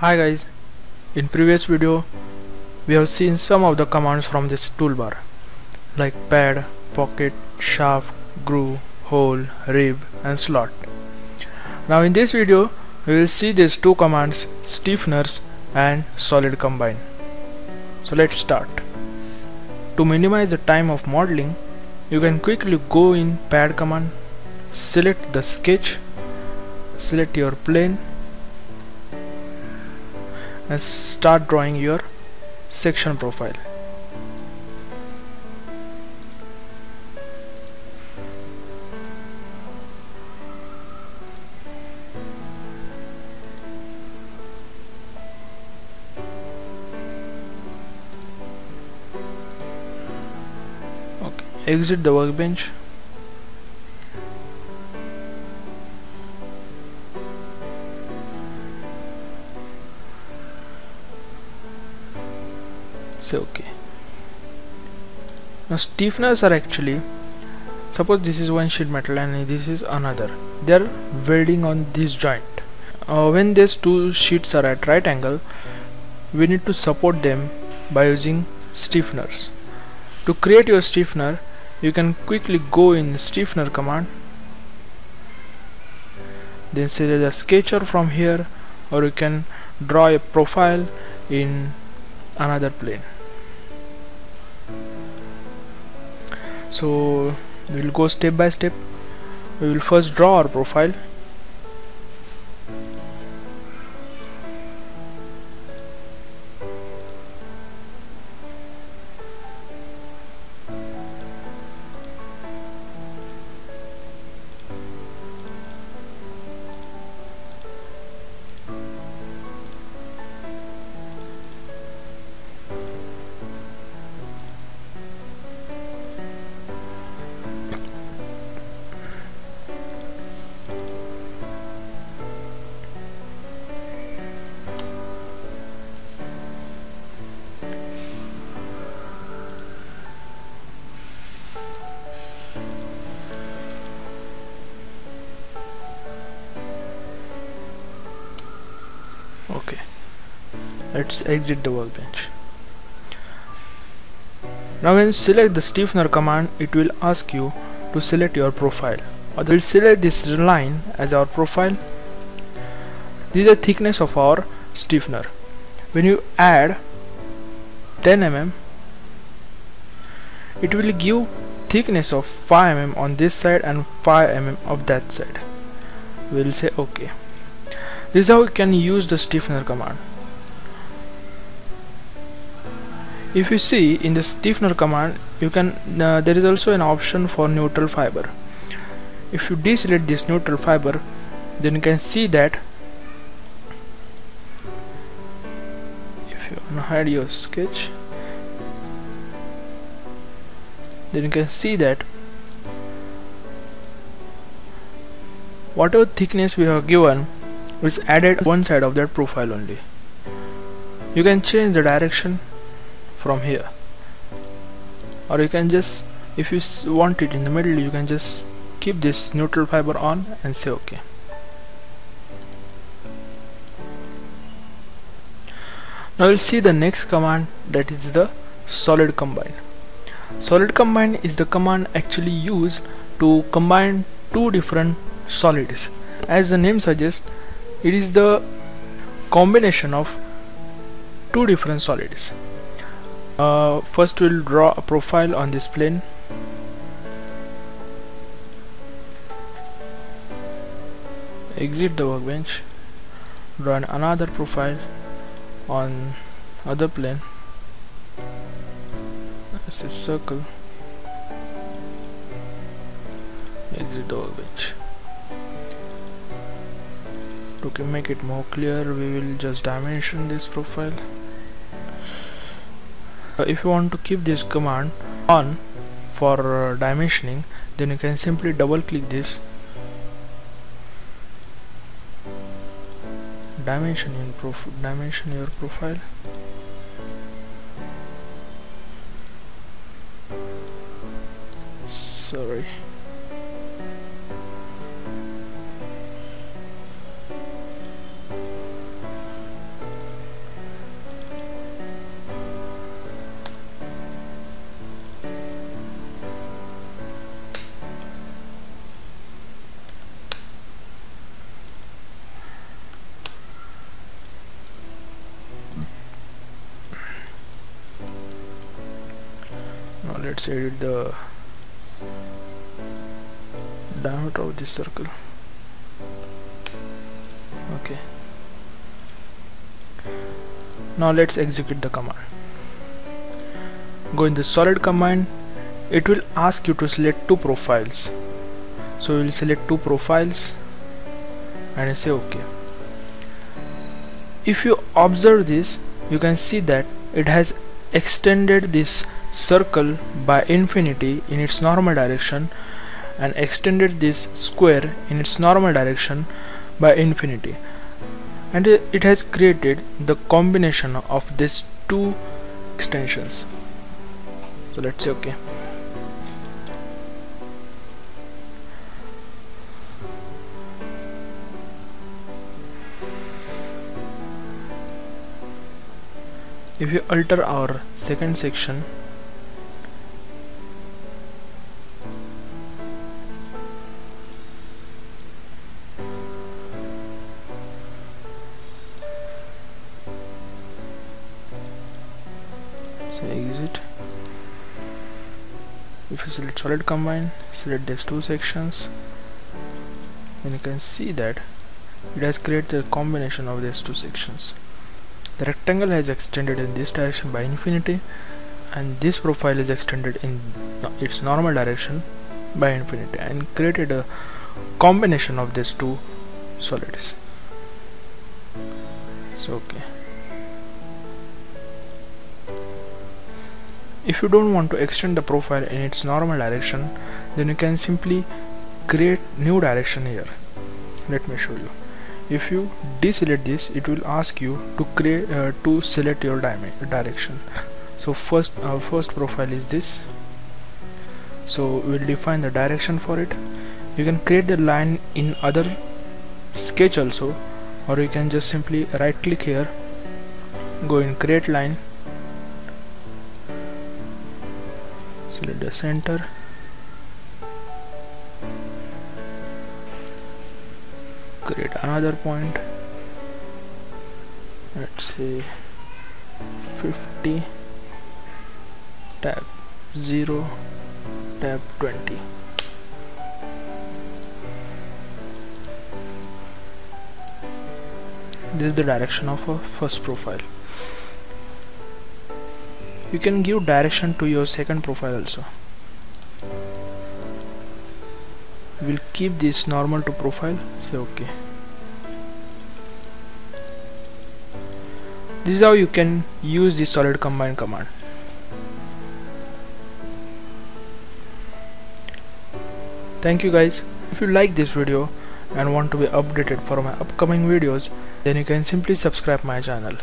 Hi guys, in previous video we have seen some of the commands from this toolbar like pad, pocket, shaft, groove, hole, rib and slot. Now in this video we will see these two commands, stiffeners and solid combine. So let's start. To minimize the time of modeling, you can quickly go in pad command, select the sketch, select your plane and start drawing your section profile. Okay, exit the workbench. Say okay. Now stiffeners are actually, suppose this is one sheet metal and this is another, they are welding on this joint. When these two sheets are at right angle, we need to support them by using stiffeners. To create your stiffener, you can quickly go in stiffener command, then select the sketcher from here, or you can draw a profile in another plane. So we will go step by step. We will first draw our profile. Okay, let's exit the workbench. Now when you select the stiffener command, it will ask you to select your profile. We'll select this line as our profile. This is the thickness of our stiffener. When you add 10 mm, it will give thickness of 5 mm on this side and 5 mm of that side. We'll say okay. This is how you can use the stiffener command. If you see in the stiffener command, you can there is also an option for neutral fiber. If you deselect this neutral fiber, then you can see that, if you hide your sketch, then you can see that whatever thickness we have given is added one side of that profile only. You can change the direction from here, or you can just, if you want it in the middle, you can just keep this neutral fiber on and say okay. Now we'll see the next command, that is the solid combine. Solid combine is the command actually used to combine two different solids. As the name suggests, it is the combination of two different solids. First we'll draw a profile on this plane. Exit the workbench. Draw another profile on other plane. That's a circle. Exit the workbench. To make it more clear, we will just dimension this profile. If you want to keep this command on for dimensioning, then you can simply double click this, dimension your profile. Sorry. let's edit the diameter of this circle. Okay, now let's execute the command. Go in the solid command. It will ask you to select two profiles, so we will select two profiles and I say OK. If you observe this, you can see that it has extended this circle by infinity in its normal direction and extended this square in its normal direction by infinity, and it has created the combination of these two extensions. So let's say OK. If we alter our second section, so exit. If you select solid combine, select these two sections, then you can see that it has created a combination of these two sections. The rectangle has extended in this direction by infinity, and this profile is extended in its normal direction by infinity, and created a combination of these two solids. So okay. If you don't want to extend the profile in its normal direction, then you can simply create new direction here. Let me show you. If you deselect this, it will ask you to create to select your direction. So first, our first profile is this, so we'll define the direction for it. You can create the line in other sketch also, or you can just simply right click here, go in create line, select the center. Create another point, let's say 50, tap 0, tap 20. This is the direction of our first profile. You can give direction to your second profile also. We'll keep this normal to profile, say OK. This is how you can use the solid combine command. Thank you guys. If you like this video and want to be updated for my upcoming videos, then you can simply subscribe my channel.